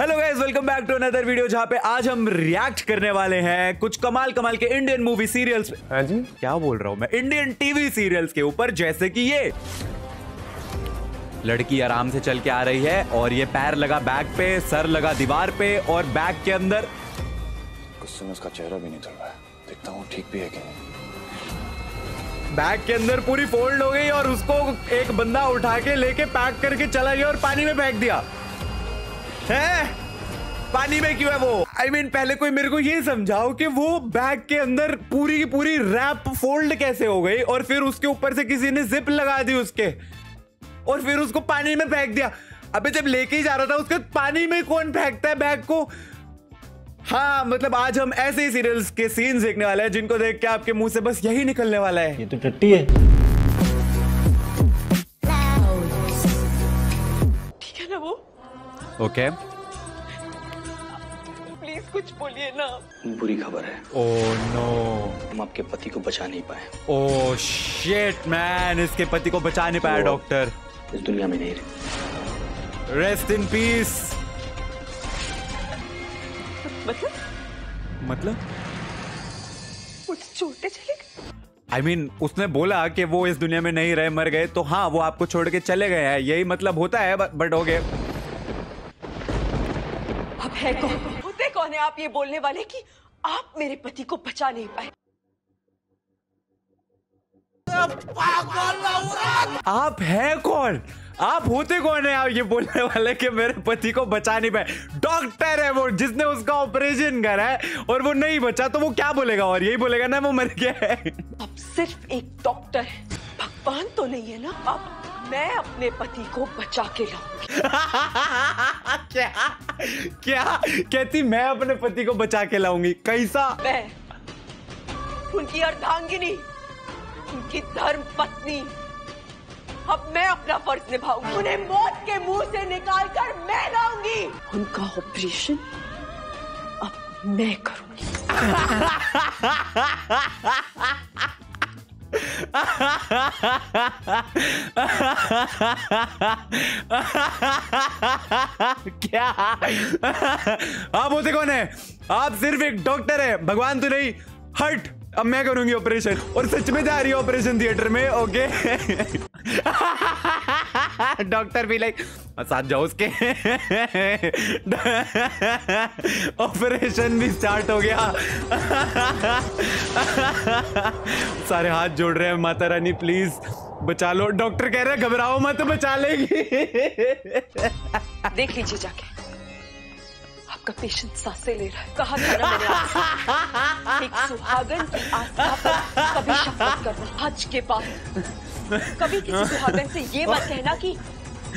Hello guys, welcome back to another video जहां पे आज हम रिएक्ट करने वाले हैं कुछ कमाल के इंडियन मूवी सीरियल्स पे। हाँ जी, क्या बोल रहा हूं मैं, इंडियन टीवी सीरियल्स के ऊपर। जैसे कि ये लड़की आराम से चल के आ रही है और ये पैर लगा बैग पे, सर लगा दीवार पे और बैग के अंदर। गुस्से में उसका चेहरा भी नहीं चल रहा है, देखता हूं ठीक भी है कि नहीं। बैग के अंदर पूरी फोल्ड हो गई और उसको एक बंदा उठा के लेके पैक करके चला गया और पानी में फेंक दिया है। पानी में क्यों है वो? I mean, पहले कोई मेरे को ये समझाओ कि वो बैग के अंदर पूरी की पूरी रैप फोल्ड कैसे हो गई और फिर उसके ऊपर से किसी ने जिप लगा दी उसके और फिर उसको पानी में फेंक दिया। अबे जब लेके ही जा रहा था उसके, पानी में कौन फेंकता है बैग को? हाँ, मतलब आज हम ऐसे ही सीरियल्स के सीन्स देखने वाले हैं जिनको देख के आपके मुंह से बस यही निकलने वाला है, ये तो टट्टी है। ओके प्लीज कुछ बोलिए ना। बुरी खबर है। ओह नो, हम आपके पति को बचा नहीं पाए। ओह शिट मैन, इसके पति को बचा नहीं पाया डॉक्टर। इस दुनिया में नहीं रहे। Rest in peace. मतलब कुछ छोड़ते चले गए। I mean, उसने बोला कि वो इस दुनिया में नहीं रहे, मर गए, तो हाँ वो आपको छोड़ के चले गए हैं, यही मतलब होता है। बट हो गए है कौन है आप ये बोलने वाले कि आप मेरे पति को बचा नहीं पाए? आप है कौन, आप होते कौन है आप ये बोलने वाले कि मेरे पति को बचा नहीं पाए? डॉक्टर है वो जिसने उसका ऑपरेशन करा है और वो नहीं बचा तो वो क्या बोलेगा? और यही बोलेगा ना वो मर गया है। आप सिर्फ एक डॉक्टर है, भगवान तो नहीं है ना आप? मैं अपने पति को बचा के लाऊंगी। क्या क्या कहती, मैं अपने पति को बचा के लाऊंगी? कैसा? मैं उनकी अर्धांगिनी, उनकी धर्म पत्नी। अब मैं अपना फर्ज निभाऊंगी, उन्हें मौत के मुंह से निकालकर मैं लाऊंगी। उनका ऑपरेशन अब मैं करूंगी। क्या आप होते कौन है? आप सिर्फ एक डॉक्टर है, भगवान तो नहीं। हट, अब मैं करूंगी ऑपरेशन और सच में जा रही है ऑपरेशन थिएटर में। ओके डॉक्टर भी लाइक साथ जाओ उसके। ऑपरेशन भी स्टार्ट हो गया। सारे हाथ जोड़ रहे हैं, माता रानी प्लीज बचा लो। डॉक्टर कह रहे हैं घबराओ मत, बचा लेगी। देख लीजिए जाके, आपका पेशेंट सांसें ले रहा है। कहा था ना मैंने आपसे, एक सुहागन की आस्था पर कभी शपथ करना। हज के बाद कभी किसी सुहागन से ये मत कहना कि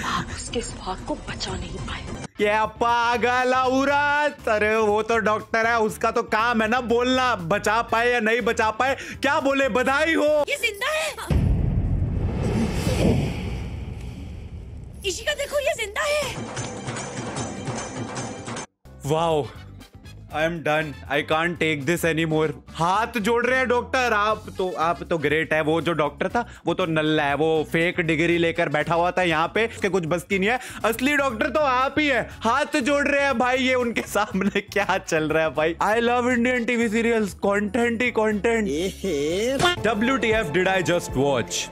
आप उसके सुहाग को बचा नहीं पाए। क्या पागल औरत? अरे वो तो डॉक्टर है, उसका तो काम है ना बोलना, बचा पाए या नहीं बचा पाए। क्या बोले, बधाई हो ये जिंदा है। इशिका देखो, ये जिंदा है। Wow, I am done, I can't take this any more. हाथ जोड़ रहे हैं डॉक्टर, आप तो ग्रेट है। वो जो डॉक्टर था वो तो नल्ला है, वो फेक डिग्री लेकर बैठा हुआ था यहाँ पे, उसके कुछ बस की नहीं है। असली डॉक्टर तो आप ही है। हाथ जोड़ रहे हैं भाई, ये उनके सामने क्या चल रहा है भाई। I love Indian TV serials, content ही content. WTF did I just watch.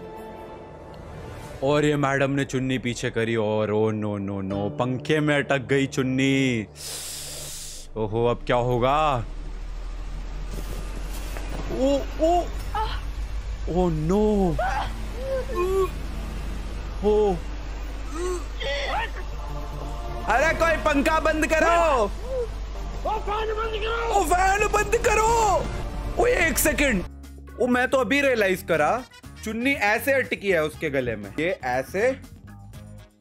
और ये मैडम ने चुन्नी पीछे करी और ओ नो नो नो, पंखे में अटक गई चुन्नी। ओहो, अब क्या होगा? ओ ओ ओ नो, ओ अरे कोई पंखा बंद करो, ओ फैन बंद करो। ओ एक सेकंड, वो मैं तो अभी रियलाइज करा, चुन्नी ऐसे अटकी है उसके गले में, ये ऐसे,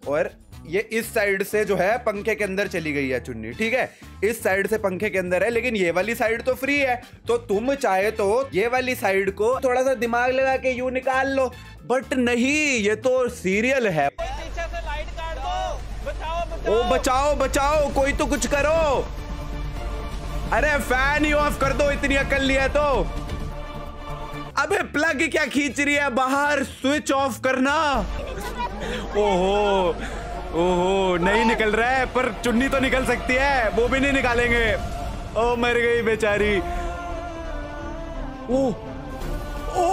और ये इस साइड से जो है पंखे के अंदर चली गई है चुन्नी। ठीक है, इस साइड से पंखे के अंदर है, लेकिन ये वाली साइड तो फ्री है, तो तुम चाहे तो ये वाली साइड को थोड़ा सा दिमाग लगा के यूं निकाल लो, बट नहीं, ये तो सीरियल है। पीछे से लाइट काट दो, बचाओ बचाओ। ओ बचाओ बचाओ, कोई तो कुछ करो। अरे फैन ही ऑफ कर दो, इतनी अकल लिया तो। अबे प्लग क्या खींच रही है बाहर, स्विच ऑफ करना। ओहो ओहो नहीं निकल रहा है, पर चुन्नी तो निकल सकती है, वो भी नहीं निकालेंगे। ओ मर गई बेचारी। ओ ओ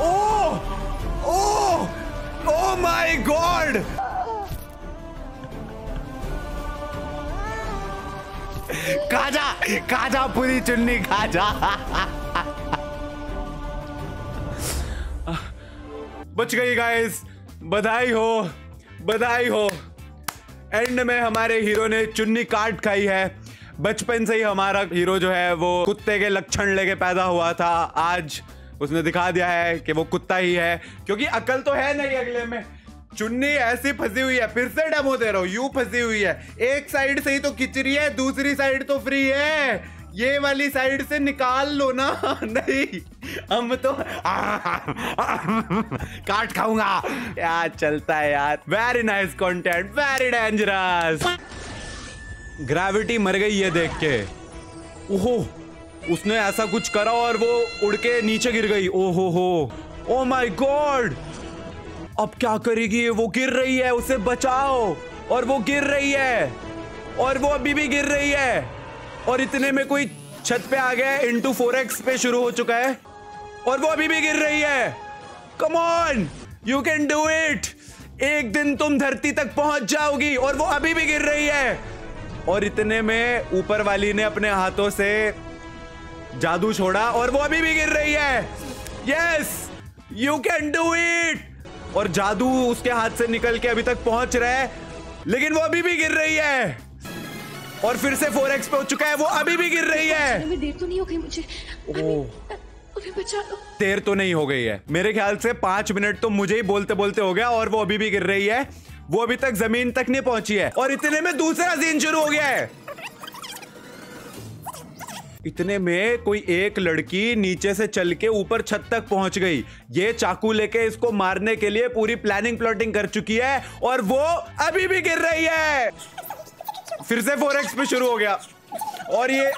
ओ ओ ओ माय गॉड, खाजा खाजा पूरी चुन्नी खाजा। बच गई गाइस, बधाई हो बधाई हो। एंड में हमारे हीरो ने चुन्नी काट खाई है। बचपन से ही हमारा हीरो जो है वो कुत्ते के लक्षण लेके पैदा हुआ था, आज उसने दिखा दिया है कि वो कुत्ता ही है, क्योंकि अकल तो है नहीं। अगले में चुन्नी ऐसी फंसी हुई है, फिर से डेमो दे रहा हूँ, यू फंसी हुई है, एक साइड से ही तो खिंच रही है, दूसरी साइड तो फ्री है, ये वाली साइड से निकाल लो ना। नहीं हम तो काट खाऊंगा यार, चलता है यार। Very nice content, very dangerous. Gravity मर गई ये देख के। ओहो उसने ऐसा कुछ करा और वो उड़ के नीचे गिर गई। ओहो हो, ओ माय गॉड, अब क्या करेगी वो? गिर रही है, उसे बचाओ, और वो गिर रही है, और वो अभी भी गिर रही है, और इतने में कोई छत पे आ गया है, इंटू 4x पे शुरू हो चुका है, और वो अभी भी गिर रही है। Come on, you can do it, एक दिन तुम धरती तक पहुंच जाओगी। और वो अभी भी गिर रही है, और इतने में ऊपर वाली ने अपने हाथों से जादू छोड़ा और वो अभी भी गिर रही है। Yes you can do it, और जादू उसके हाथ से निकल के अभी तक पहुंच रहा है, लेकिन वो अभी भी गिर रही है, और फिर से 4x पे हो चुका है, वो अभी भी गिर रही है। देर तो नहीं हो गई मुझे? बचा लो। देर तो नहीं हो गई है, मेरे ख्याल से 5 मिनट तो मुझे ही बोलते बोलते हो गया, और वो अभी भी गिर रही है, वो अभी तक जमीन तक नहीं पहुंची है। और इतने में दूसरा सीन शुरू हो गया है। इतने में कोई एक लड़की नीचे से चल के ऊपर छत तक पहुंच गई, ये चाकू लेके इसको मारने के लिए पूरी प्लानिंग प्लॉटिंग कर चुकी है, और वो अभी भी गिर रही है। फिर से 4x पे शुरू हो गया, और ये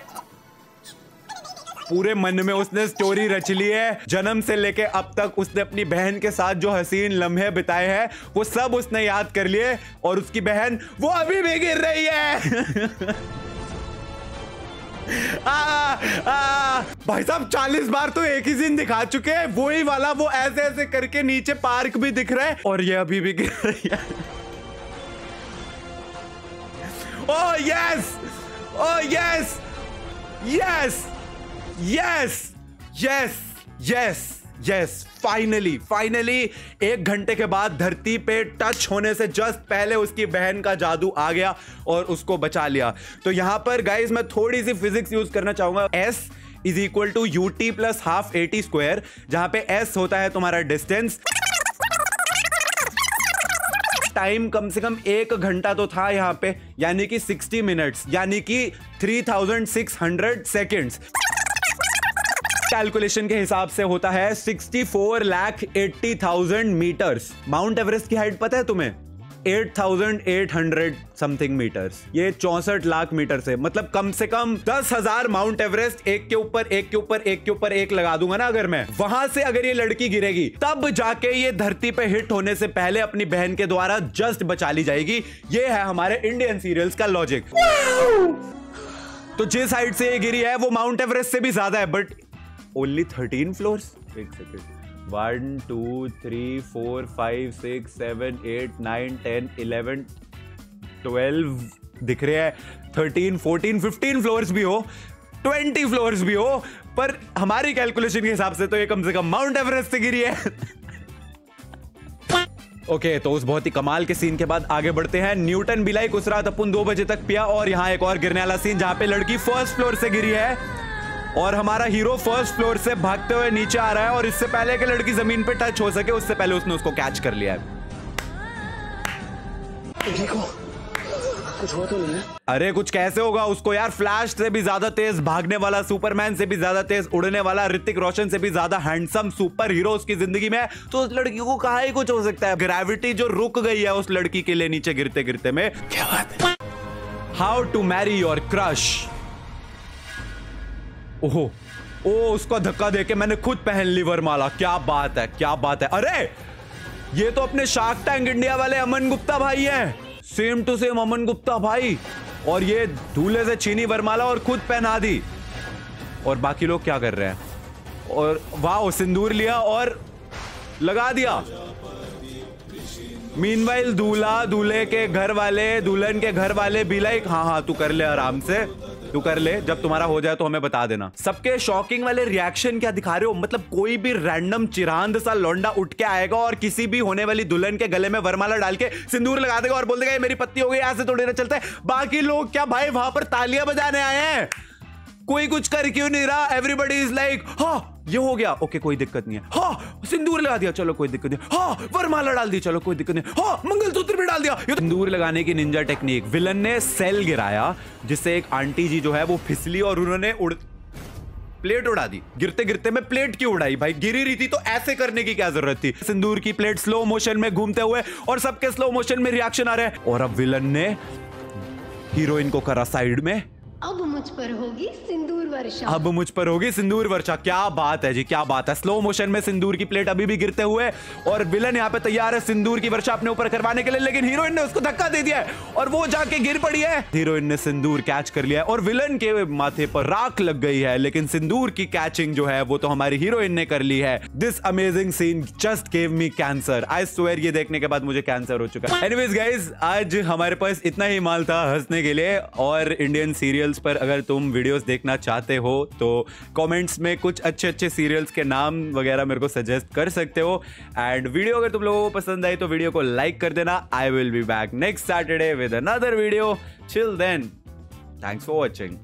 पूरे मन में उसने स्टोरी रच ली है। जन्म से लेके अब तक उसने अपनी बहन के साथ जो हसीन लम्हे बिताए हैं वो सब उसने याद कर लिए, और उसकी बहन वो अभी भी गिर रही है। भाई साहब 40 बार तो एक ही सीन दिखा चुके हैं, वो ही वाला, वो ऐसे ऐसे करके नीचे पार्क भी दिख रहा है, और ये अभी भी गिर रही है। Oh yes! Oh yes! Yes! Yes! Yes! Yes! Yes! Finally! Finally! 1 घंटे के बाद धरती पे टच होने से जस्ट पहले उसकी बहन का जादू आ गया और उसको बचा लिया। तो यहाँ पर गाइज मैं थोड़ी सी फिजिक्स यूज करना चाहूंगा। S = UT + 1/2 AT², जहाँ पे S होता है तुम्हारा डिस्टेंस। टाइम कम से कम 1 घंटा तो था यहाँ पे, यानी कि 60 मिनट्स, यानी कि 3600 सेकंड्स। कैलकुलेशन के हिसाब से होता है 64,80,000 मीटर्स। माउंट एवरेस्ट की हाइट पता है तुम्हें? 8,800 समथिंग मीटर्स। ये 64 लाख मीटर से, मतलब कम से कम 10,000 माउंट एवरेस्ट एक के ऊपर एक के ऊपर एक के ऊपर एक लगा दूंगा ना अगर मैं। वहां से अगर ये लड़की गिरेगी तब जाके ये धरती पे हिट होने से पहले अपनी बहन के द्वारा जस्ट बचा ली जाएगी। ये है हमारे इंडियन सीरियल्स का लॉजिक। तो जिस हाइट से ये गिरी है वो माउंट एवरेस्ट से भी ज्यादा है, बट ओनली 13 फ्लोर्स। 1 2 3 4 5 6 7 8 9 10 11 12 दिख रहे हैं, 13 14 15 फ्लोर्स भी हो, 20 फ्लोर्स भी हो, पर हमारी कैलकुलेशन के हिसाब से तो ये कम से कम माउंट एवरेस्ट से गिरी है। ओके, तो उस बहुत ही कमाल के सीन के बाद आगे बढ़ते हैं। न्यूटन बिलाई उस रात अपन 2 बजे तक पिया, और यहाँ एक और गिरने वाला सीन जहाँ पे लड़की फर्स्ट फ्लोर से गिरी है और हमारा हीरो फर्स्ट फ्लोर से भागते हुए नीचे आ रहा है, और इससे पहले कि लड़की जमीन पे टच हो सके उससे पहले उसने उसको कैच कर लिया है। कुछ हो तो नहीं? अरे कुछ कैसे होगा उसको यार, फ्लैश से भी ज्यादा तेज भागने वाला, सुपरमैन से भी ज्यादा तेज उड़ने वाला, ऋतिक रोशन से भी ज्यादा हैंडसम सुपर हीरो उसकी जिंदगी में, तो उस लड़की को कहाँ ही कुछ हो सकता है। ग्रेविटी जो रुक गई है उस लड़की के लिए नीचे गिरते गिरते में। क्या बात है। How to marry your crush. ओहो, ओ उसको धक्का देके मैंने खुद पहन ली वरमाला, क्या बात है क्या बात है। अरे ये तो अपने शार्क टैंक इंडिया वाले अमन गुप्ता भाई हैं, same to same Aman Gupta भाई। और ये दूल्हे से चीनी वरमाला और खुद पहना दी। और बाकी लोग क्या कर रहे हैं? और वाह, सिंदूर लिया और लगा दिया। मीनवाइल दूल्हा, दूल्हे के घर वाले, दुल्हन के घर वाले भी लाइक हाँ, तू कर ले आराम से, तू कर ले, जब तुम्हारा हो जाए तो हमें बता देना। सबके शॉकिंग वाले रिएक्शन क्या दिखा रहे हो? मतलब कोई भी रैंडम चिरांद सा लौंडा उठ के आएगा और किसी भी होने वाली दुल्हन के गले में वरमाला डाल के सिंदूर लगा देगा और बोल देगा ये मेरी पत्नी हो गई, यहां से थोड़ी ना चलते। बाकी लोग क्या भाई वहां पर तालियां बजाने आए हैं, कोई कुछ कर क्यों नहीं रहा। एवरीबडी इज लाइक हाँ ये हो गया, ओके कोई दिक्कत नहीं है, हाँ सिंदूर लगा दिया चलो कोई दिक्कत नहीं, हाँ वरमाला डाल दी चलो कोई दिक्कत नहीं, हाँ मंगलसूत्र भी डाल दिया। ये सिंदूर लगाने की निंजा टेक्निक। विलन ने सेल गिराया जिससे एक आंटी जी जो है वो फिसली और उन्होंने प्लेट उड़ा दी। गिरते गिरते में प्लेट क्यों उड़ाई भाई, गिरी रही थी तो ऐसे करने की क्या जरूरत थी। सिंदूर की प्लेट स्लो मोशन में घूमते हुए और सबके स्लो मोशन में रिएक्शन आ रहे हैं। और अब विलन ने हीरोइन को करा साइड में। अब मुझ पर होगी सिंदूर वर्षा, अब मुझ पर होगी सिंदूर वर्षा। क्या बात है जी, क्या बात है। स्लो मोशन में सिंदूर की प्लेट अभी भी गिरते हुए और विलन यहाँ पे तैयार है सिंदूर की वर्षा अपने ऊपर करवाने के लिए, लेकिन हीरोइन ने उसको धक्का दे दिया है और वो जाके गिर पड़ी है। हीरोइन ने सिंदूर कैच कर लिया है और विलन के माथे पर राख लग गई है, लेकिन सिंदूर की कैचिंग जो है वो तो हमारी हीरोइन ने कर ली है। This amazing scene just gave me cancer, I swear. ये देखने के बाद मुझे कैंसर हो चुका है। एनीवेज गाइस, आज हमारे पास इतना ही माल था हंसने के लिए। और इंडियन सीरियल पर अगर तुम वीडियोस देखना चाहते हो तो कमेंट्स में कुछ अच्छे अच्छे सीरियल्स के नाम वगैरह मेरे को सजेस्ट कर सकते हो। एंड वीडियो अगर तुम लोगों को पसंद आई तो वीडियो को लाइक कर देना। I will be back next Saturday with another video. Chill then, thanks for watching.